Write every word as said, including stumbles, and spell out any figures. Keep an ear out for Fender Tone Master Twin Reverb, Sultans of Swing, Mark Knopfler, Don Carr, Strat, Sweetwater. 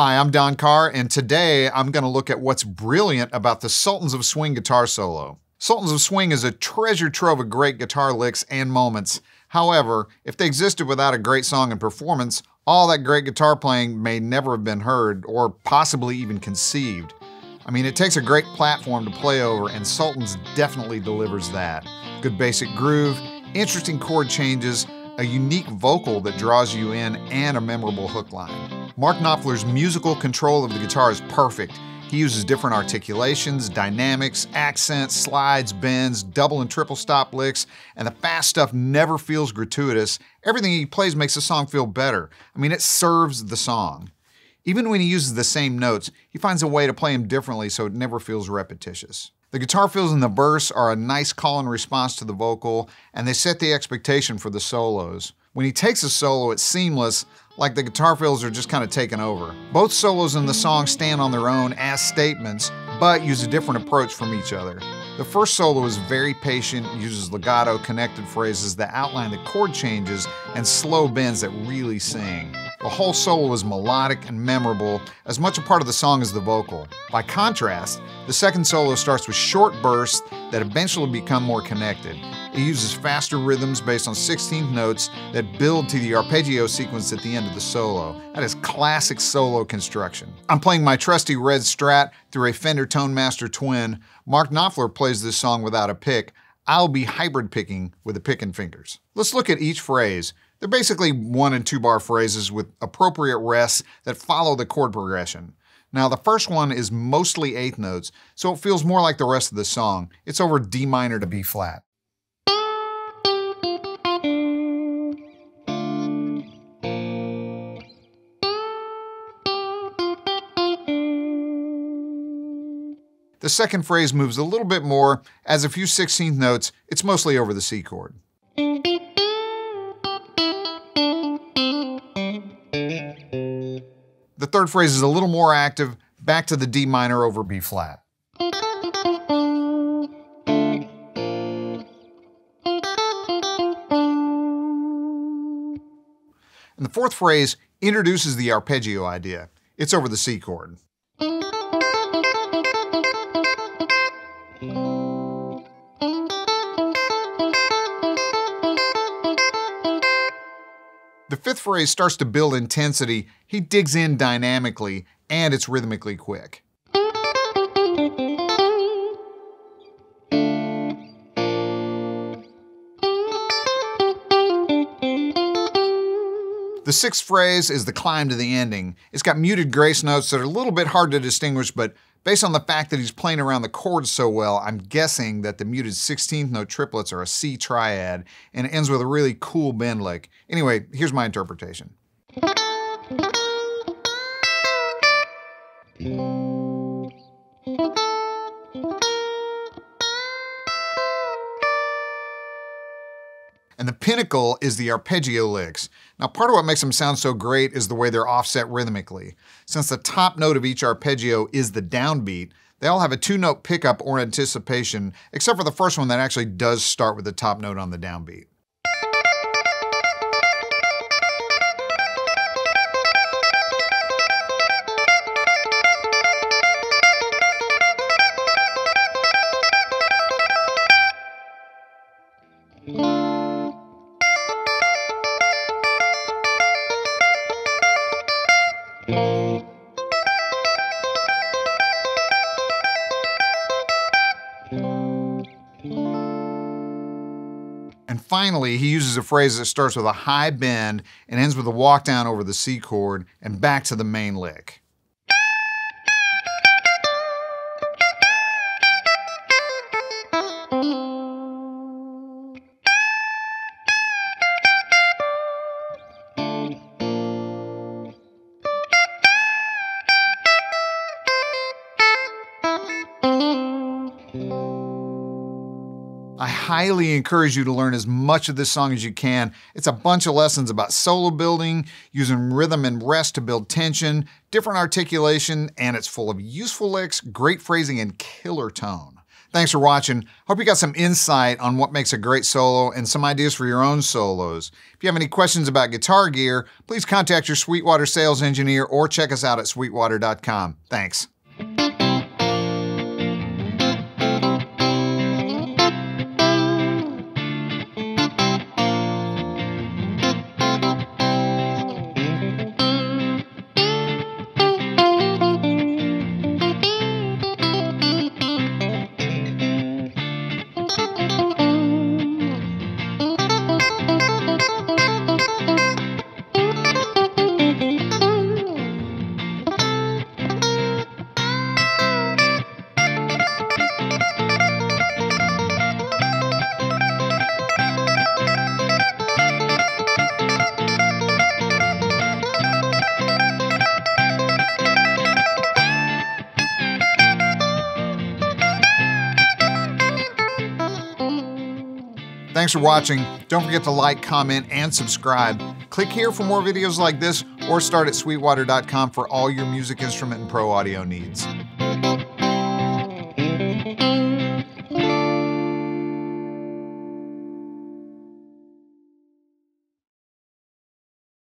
Hi, I'm Don Carr, and today I'm going to look at what's brilliant about the Sultans of Swing guitar solo. Sultans of Swing is a treasure trove of great guitar licks and moments. However, if they existed without a great song and performance, all that great guitar playing may never have been heard or possibly even conceived. I mean, it takes a great platform to play over, and Sultans definitely delivers that. Good basic groove, interesting chord changes, a unique vocal that draws you in, and a memorable hook line. Mark Knopfler's musical control of the guitar is perfect. He uses different articulations, dynamics, accents, slides, bends, double and triple stop licks, and the fast stuff never feels gratuitous. Everything he plays makes the song feel better. I mean, it serves the song. Even when he uses the same notes, he finds a way to play them differently so it never feels repetitious. The guitar fills in the verse are a nice call and response to the vocal, and they set the expectation for the solos. When he takes a solo, it's seamless, like the guitar fills are just kind of taken over. Both solos in the song stand on their own as statements, but use a different approach from each other. The first solo is very patient, uses legato connected phrases that outline the chord changes and slow bends that really sing. The whole solo is melodic and memorable, as much a part of the song as the vocal. By contrast, the second solo starts with short bursts that eventually become more connected. It uses faster rhythms based on sixteenth notes that build to the arpeggio sequence at the end of the solo. That is classic solo construction. I'm playing my trusty red Strat through a Fender Tone Master Twin. Mark Knopfler plays this song without a pick. I'll be hybrid picking with the pick and fingers. Let's look at each phrase. They're basically one and two bar phrases with appropriate rests that follow the chord progression. Now, the first one is mostly eighth notes, so it feels more like the rest of the song. It's over D minor to B flat. The second phrase moves a little bit more. As a few sixteenth notes, it's mostly over the C chord. The third phrase is a little more active, back to the D minor over B flat. And the fourth phrase introduces the arpeggio idea. It's over the C chord. The fifth phrase starts to build intensity. He digs in dynamically, and it's rhythmically quick. The sixth phrase is the climb to the ending. It's got muted grace notes that are a little bit hard to distinguish, but based on the fact that he's playing around the chords so well, I'm guessing that the muted sixteenth note triplets are a C triad, and it ends with a really cool bend lick. Anyway, here's my interpretation. And the pinnacle is the arpeggio licks. Now, part of what makes them sound so great is the way they're offset rhythmically. Since the top note of each arpeggio is the downbeat, they all have a two-note pickup or anticipation, except for the first one that actually does start with the top note on the downbeat. And finally, he uses a phrase that starts with a high bend and ends with a walk down over the C chord and back to the main lick. I highly encourage you to learn as much of this song as you can. It's a bunch of lessons about solo building, using rhythm and rest to build tension, different articulation, and it's full of useful licks, great phrasing, and killer tone. Thanks for watching. Hope you got some insight on what makes a great solo and some ideas for your own solos. If you have any questions about guitar gear, please contact your Sweetwater sales engineer or check us out at sweetwater dot com. Thanks. Thanks for watching. Don't forget to like, comment, and subscribe. Click here for more videos like this or start at sweetwater dot com for all your music instrument and pro audio needs.